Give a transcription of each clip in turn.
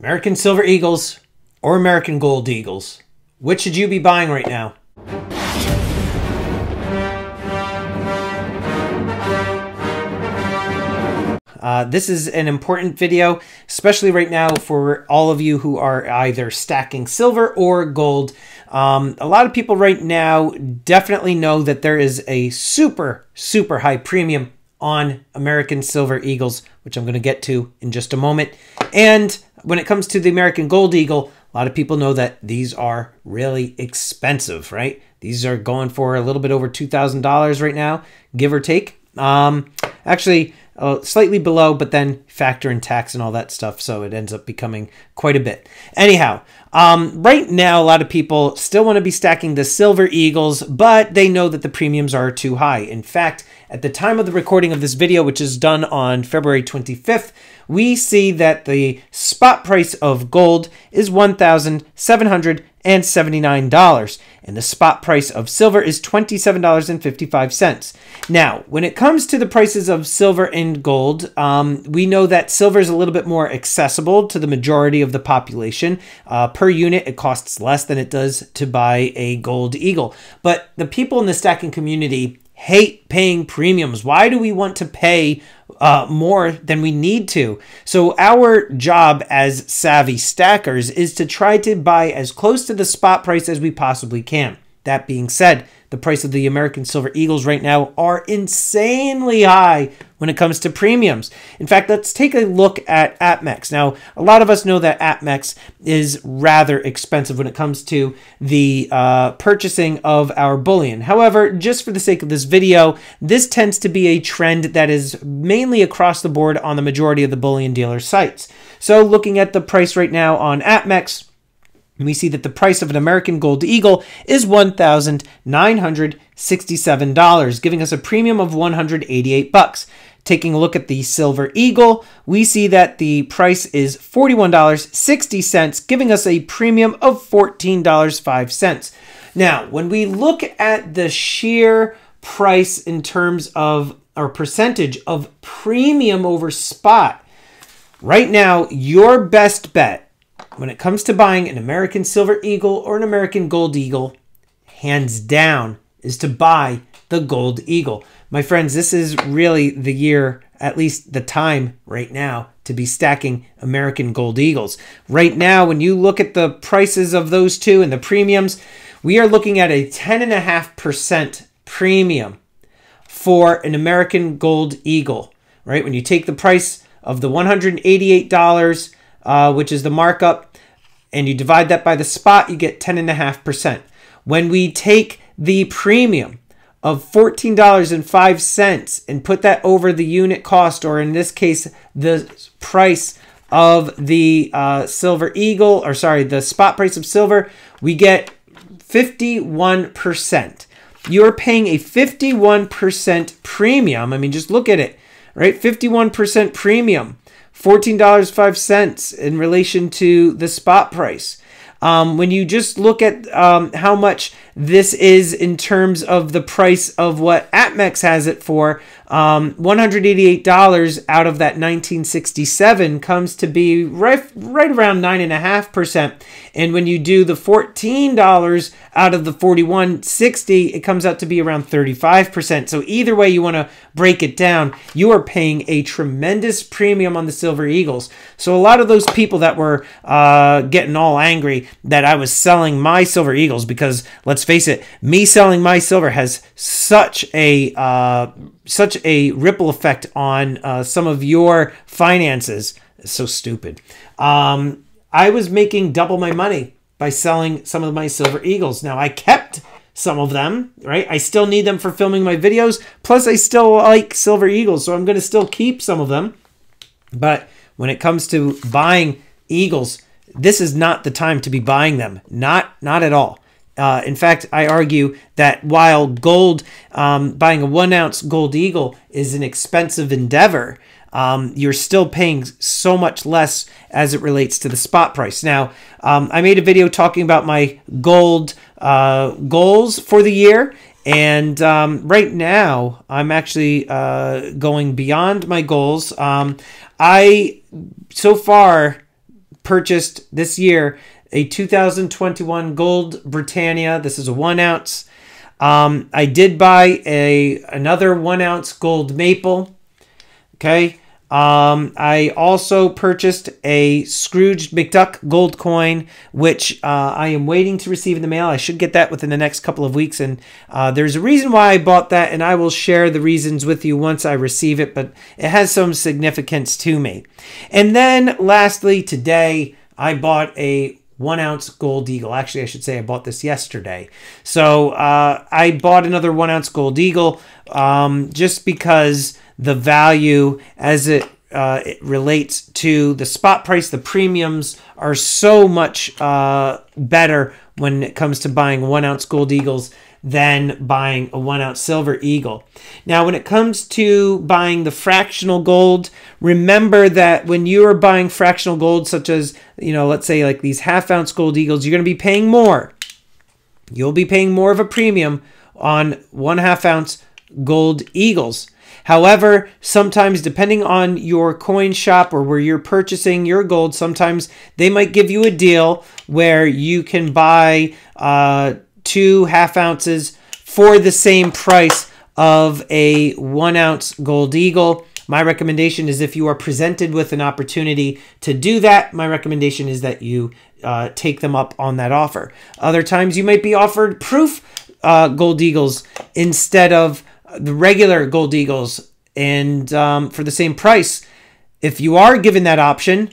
American Silver Eagles or American Gold Eagles? Which should you be buying right now? This is an important video, especially right now for all of you who are either stacking silver or gold. A lot of people right now definitely know that there is a super, super high premium on American Silver Eagles, which I'm going to get to in just a moment. And when it comes to the American Gold Eagle, a lot of people know that these are really expensive, right? These are going for a little bit over $2,000 right now, give or take. Actually, slightly below, but then factor in tax and all that stuff, so it ends up becoming quite a bit. Anyhow, right now a lot of people still want to be stacking the Silver Eagles, but they know that the premiums are too high. In fact, at the time of the recording of this video, which is done on February 25th, we see that the spot price of gold is $1,779, and the spot price of silver is $27.55. Now, when it comes to the prices of silver and gold, we know that silver is a little bit more accessible to the majority of the population. Per unit, it costs less than it does to buy a gold eagle. But the people in the stacking community hate paying premiums. Why do we want to pay more than we need to? So our job as savvy stackers is to try to buy as close to the spot price as we possibly can. That being said, the price of the American Silver Eagles right now are insanely high when it comes to premiums. In fact, let's take a look at APMEX. Now, a lot of us know that APMEX is rather expensive when it comes to the purchasing of our bullion. However, just for the sake of this video, this tends to be a trend that is mainly across the board on the majority of the bullion dealer sites. So looking at the price right now on APMEX, we see that the price of an American Gold Eagle is $1,967, giving us a premium of $188. Taking a look at the Silver Eagle, we see that the price is $41.60, giving us a premium of $14.05. Now, when we look at the sheer price in terms of, or percentage of premium over spot, right now, your best bet when it comes to buying an American Silver Eagle or an American Gold Eagle, hands down, is to buy the Gold Eagle. My friends, this is really the year, at least the time right now, to be stacking American Gold Eagles. Right now, when you look at the prices of those two and the premiums, we are looking at a 10.5% premium for an American Gold Eagle, right? When you take the price of the $188, which is the markup, and you divide that by the spot, you get 10.5%. When we take the premium of $14.05 and put that over the unit cost, or in this case, the price of the Silver Eagle, or sorry, the spot price of silver, we get 51%. You're paying a 51% premium. I mean, just look at it, right? 51% premium. $14.05 in relation to the spot price. When you just look at how much this is in terms of the price of what APMEX has it for, $188 out of that $19.67 comes to be right around 9.5%. And when you do the $14 out of the $41.60, it comes out to be around 35%. So either way you want to break it down, you are paying a tremendous premium on the Silver Eagles. So a lot of those people that were getting all angry that I was selling my Silver Eagles, because let's face it, me selling my silver has such a ripple effect on some of your finances. It's so stupid. I was making double my money by selling some of my Silver Eagles. Now, I kept some of them, right? I still need them for filming my videos. Plus, I still like Silver Eagles, so I'm going to still keep some of them. But when it comes to buying eagles, this is not the time to be buying them. Not at all. In fact, I argue that while gold, buying a 1 ounce Gold Eagle is an expensive endeavor, you're still paying so much less as it relates to the spot price. Now, I made a video talking about my gold goals for the year. And right now, I'm actually going beyond my goals. So far, purchased this year a 2021 Gold Britannia. This is a 1 ounce. I did buy another 1 ounce Gold Maple. Okay. I also purchased a Scrooge McDuck gold coin, which I am waiting to receive in the mail. I should get that within the next couple of weeks. And there's a reason why I bought that, and I will share the reasons with you once I receive it. But it has some significance to me. And then lastly, today, I bought a 1 ounce Gold Eagle. Actually, I should say I bought this yesterday. So I bought another 1 ounce Gold Eagle just because the value as it relates to the spot price, the premiums are so much better when it comes to buying 1 ounce Gold Eagles than buying a 1 ounce Silver Eagle. Now, when it comes to buying the fractional gold, remember that when you are buying fractional gold, such as, you know, let's say like these half-ounce Gold Eagles, you're going to be paying more. You'll be paying more of a premium on 1/2 ounce Gold Eagles. However, sometimes depending on your coin shop or where you're purchasing your gold, sometimes they might give you a deal where you can buy 2 half ounces for the same price of a 1 ounce Gold Eagle. My recommendation is if you are presented with an opportunity to do that, my recommendation is that you take them up on that offer. Other times you might be offered proof Gold Eagles instead of the regular Gold Eagles, and for the same price. If you are given that option,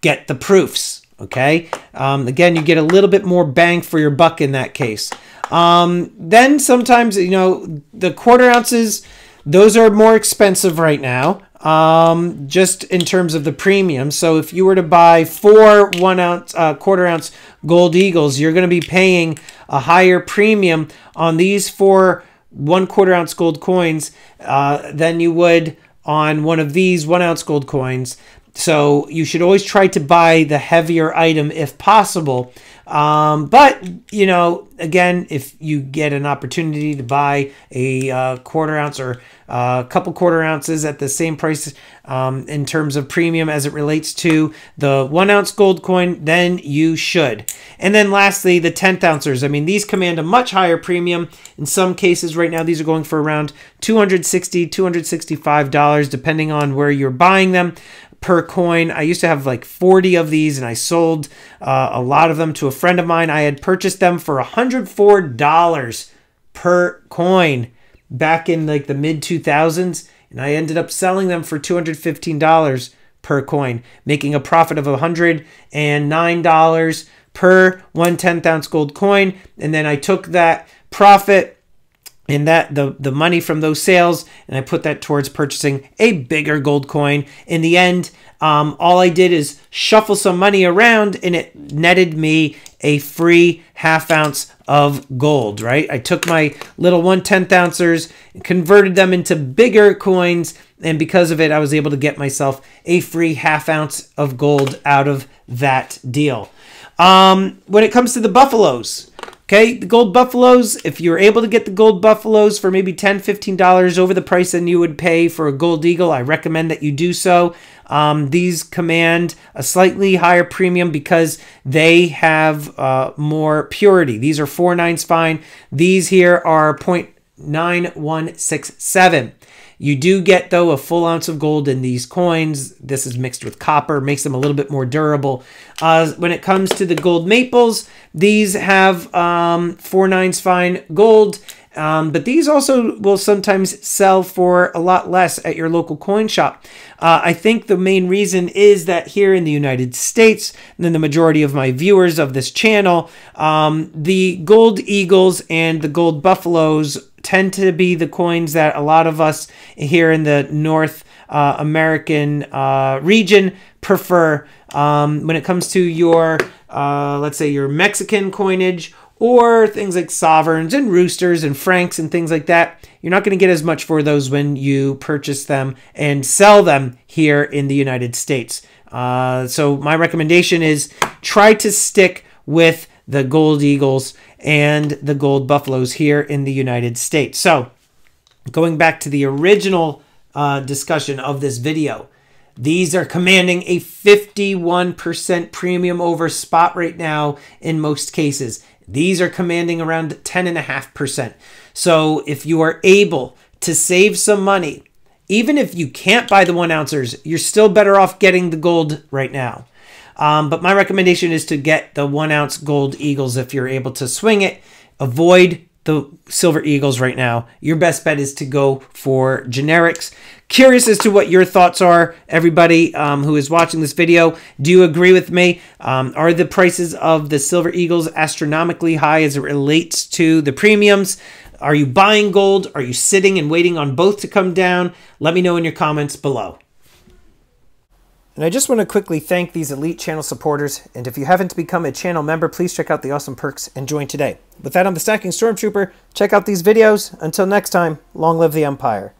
get the proofs, okay? Again, you get a little bit more bang for your buck in that case. Then sometimes, you know, the 1/4 ounces, those are more expensive right now, just in terms of the premium. So if you were to buy 4 1 ounce 1/4 ounce Gold Eagles, you're going to be paying a higher premium on these 4 1/4 ounce gold coins than you would on one of these 1 ounce gold coins. So you should always try to buy the heavier item if possible. But, you know, again, if you get an opportunity to buy a 1/4 ounce or a couple 1/4 ounces at the same price in terms of premium as it relates to the 1 ounce gold coin, then you should. And then lastly, the 10th ouncers. I mean, these command a much higher premium. In some cases right now, these are going for around $260, $265, depending on where you're buying them per coin. I used to have like 40 of these, and I sold a lot of them to a friend of mine. I had purchased them for $104 per coin back in like the mid 2000s, and I ended up selling them for $215 per coin, making a profit of $109 per 1/10 ounce gold coin. And then I took that profit and that the money from those sales, and I put that towards purchasing a bigger gold coin. In the end, all I did is shuffle some money around, and it netted me a free 1/2 ounce of gold, right? I took my little 1/10 ouncers and converted them into bigger coins, and because of it, I was able to get myself a free 1/2 ounce of gold out of that deal. When it comes to the buffaloes, okay, the gold buffaloes, if you're able to get the gold buffaloes for maybe $10, $15 over the price than you would pay for a Gold Eagle, I recommend that you do so. These command a slightly higher premium because they have more purity. These are 4.9 fine. These here are 0.9167. You do get, though, a full ounce of gold in these coins. This is mixed with copper, makes them a little bit more durable. When it comes to the Gold Maples, these have 4.9 fine gold, but these also will sometimes sell for a lot less at your local coin shop. I think the main reason is that here in the United States, and then the majority of my viewers of this channel, the Gold Eagles and the Gold Buffaloes tend to be the coins that a lot of us here in the North American region prefer. When it comes to your, let's say, your Mexican coinage or things like sovereigns and roosters and francs and things like that, you're not going to get as much for those when you purchase them and sell them here in the United States. So my recommendation is try to stick with the Gold Eagles and the Gold Buffaloes here in the United States. So going back to the original discussion of this video, These are commanding a 51% premium over spot right now in most cases. These are commanding around 10.5%. So if you are able to save some money, even if you can't buy the 1 ounces, you're still better off getting the gold right now. But my recommendation is to get the 1 ounce gold eagles if you're able to swing it. Avoid the silver eagles right now. Your best bet is to go for generics. Curious as to what your thoughts are, everybody who is watching this video. Do you agree with me? Are the prices of the silver eagles astronomically high as it relates to the premiums? Are you buying gold? Are you sitting and waiting on both to come down? Let me know in your comments below. And I just want to quickly thank these elite channel supporters, and if you haven't become a channel member, please check out the awesome perks and join today. With that, I'm the Stacking Stormtrooper. Check out these videos. Until next time, long live the Empire.